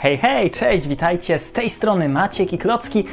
Hej, cześć, witajcie, z tej strony Maciek i Klocki.